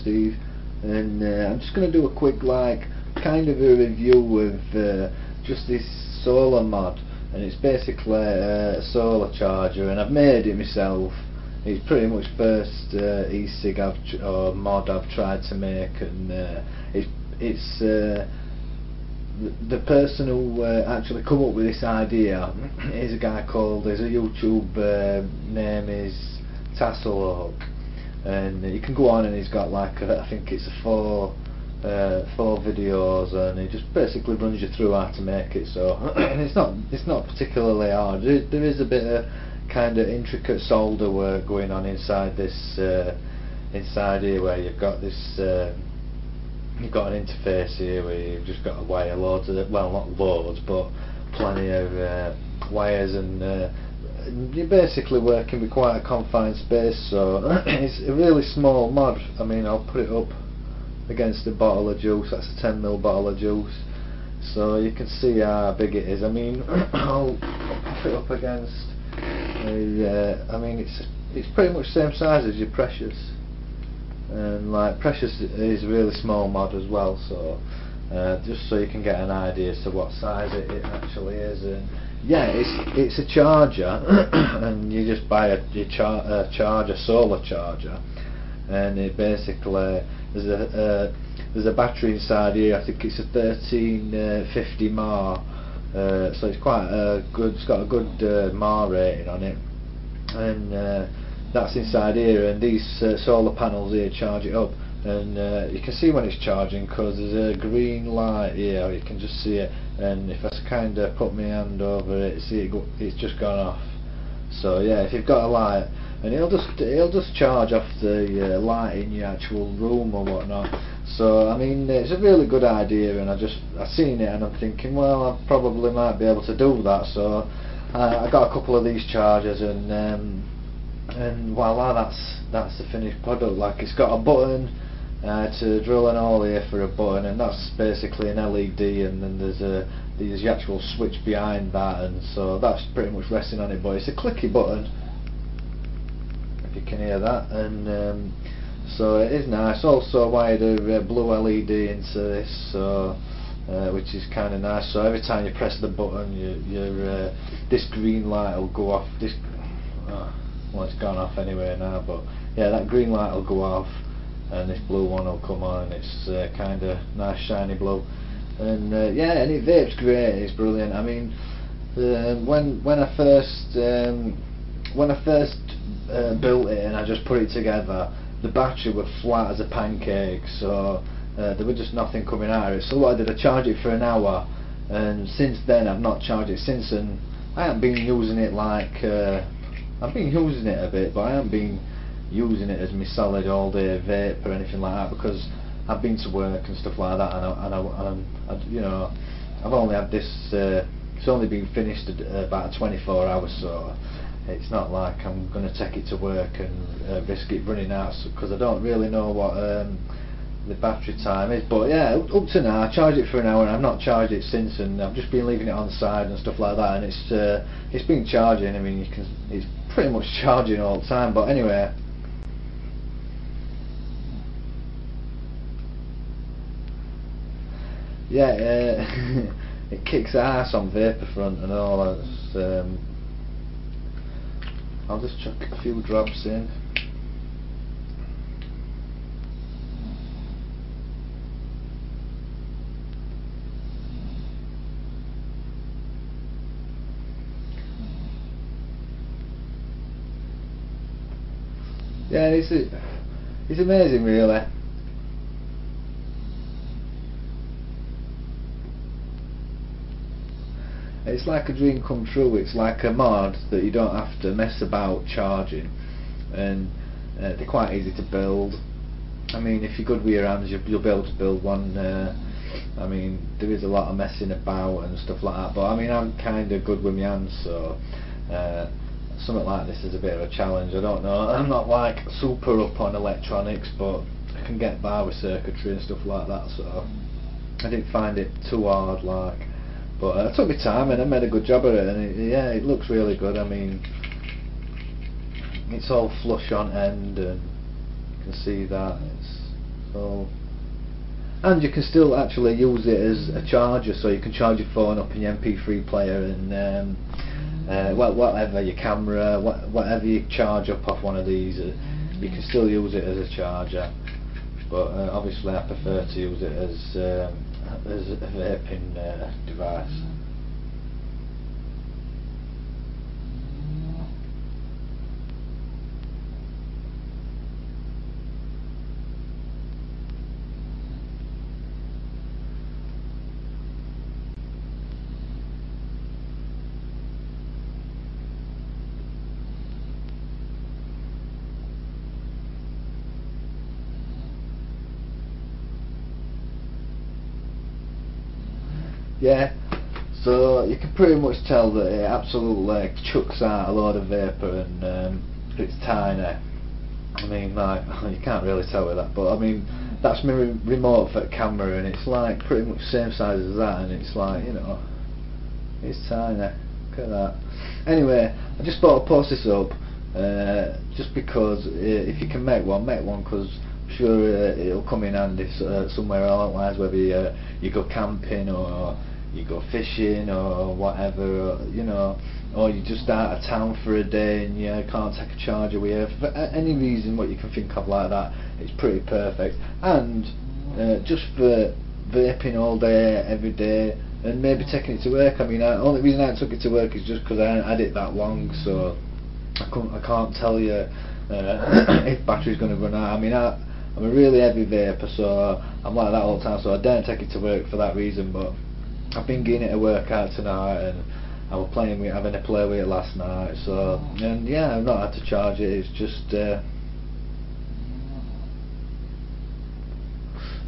Steve, and I'm just going to do a quick kind of a review of just this solar mod, and it's basically a solar charger, and I've made it myself. It's pretty much first e-cig mod I've tried to make, and the person who actually come up with this idea is a guy called, his YouTube name is Tasslehawk. And you can go on, and he's got I think it's four videos, and he just basically runs you through how to make it. So it's not particularly hard. There is a bit of kind of intricate solder work going on inside this inside here, where you've got this you've got an interface here where you've just got to wire loads of not loads, but plenty of wires, and you're basically working with quite a confined space, so it's a really small mod. I mean, I'll put it up against a bottle of juice. That's a 10 ml bottle of juice, so you can see how big it is. I mean, I'll put it up against the, I mean, it's pretty much the same size as your Precious, and Precious is a really small mod as well, so just so you can get an idea as to what size it actually is. And yeah, it's a charger, and you just buy a solar charger, and it basically there's a battery inside here. I think it's a 1350 mAh, so it's quite a good. It's got a good mAh rating on it, and that's inside here. And these solar panels here charge it up, and you can see when it's charging because there's a green light here. You can just see it. And if I kind of put my hand over it, see it it's just gone off. So yeah, if you've got a light, and it'll just charge off the light in your actual room or whatnot. So I mean, it's a really good idea, and I seen it and I'm thinking, well, I probably might be able to do that. So I got a couple of these chargers, and voila, that's the finished product. It's got a button. To drill an hole here for a button, and that's basically an LED, and then there's the actual switch behind that, and so that's pretty much resting on it, but it's a clicky button, if you can hear that. And so it is nice. Also wired a blue LED into this, so which is kind of nice. So every time you press the button, this green light will go off. Well, it's gone off anyway now, but yeah, that green light will go off, and this blue one will come on, and it's kind of nice shiny blue. And yeah, and it vapes great. It's brilliant. I mean, when I first built it, and I just put it together, the battery was flat as a pancake, so there was just nothing coming out of it. So what I did, I charged it for an hour, and since then I've not charged it since, and I haven't been using it I've been using it a bit, but I haven't been using it as my solid all day vape or anything like that, because I've been to work and stuff like that, and you know, I've only had this it's only been finished about 24 hours, so it's not like I'm going to take it to work and risk it running out, because I don't really know what the battery time is. But yeah, up to now I charged it for an hour, and I've not charged it since, and I've just been leaving it on the side and stuff like that, and it's been charging. I mean, it's pretty much charging all the time. But anyway, yeah, it kicks ass on vapor front and all. That's, I'll just chuck a few drops in. Yeah, it's amazing, really. It's like a dream come true. It's like a mod that you don't have to mess about charging, and they're quite easy to build. I mean, if you're good with your hands, you'll be able to build one. I mean, there is a lot of messing about and stuff like that, but I mean, I'm kind of good with my hands, so something like this is a bit of a challenge. I don't know, I'm not like super up on electronics, but I can get by with circuitry and stuff like that, so I didn't find it too hard like, but I took my time and I made a good job of it, and yeah, it looks really good. I mean, it's all flush on end and you can see that it's all, and you can still actually use it as a charger, so you can charge your phone up in your MP3 player and whatever, your camera, whatever you charge up off one of these, you can still use it as a charger. But obviously I prefer to use it as a vaping device. Yeah, so you can pretty much tell that it absolutely chucks out a load of vapour, and it's tiny. I mean, like, you can't really tell with that, but I mean, that's my remote for the camera, and it's like pretty much the same size as that, and it's like, you know, it's tiny. Look at that. Anyway, I just thought I'd post this up, just because if you can make one, because sure it'll come in handy somewhere along the lines, whether you go camping or you go fishing or whatever, you know, or you just out of town for a day and you can't take a charger with you. For any reason what you can think of like that, it's pretty perfect. And just for vaping all day, every day, and maybe taking it to work. I mean, the only reason I took it to work is just because I hadn't had it that long, so I can't tell you if battery's going to run out. I mean, I'm a really heavy vapor, so I'm like that all the time, so I don't take it to work for that reason. But I've been getting it a workout tonight, and I was playing with, having a play with it last night, so, and yeah, I've not had to charge it. It's just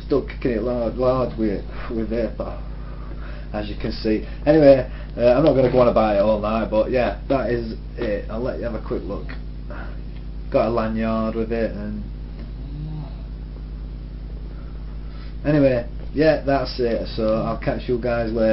still kicking it loud with vapor, as you can see. Anyway, I'm not going to go on about it all night, but yeah, that is it. I'll let you have a quick look. Got a lanyard with it, and anyway, yeah, that's it, so I'll catch you guys later.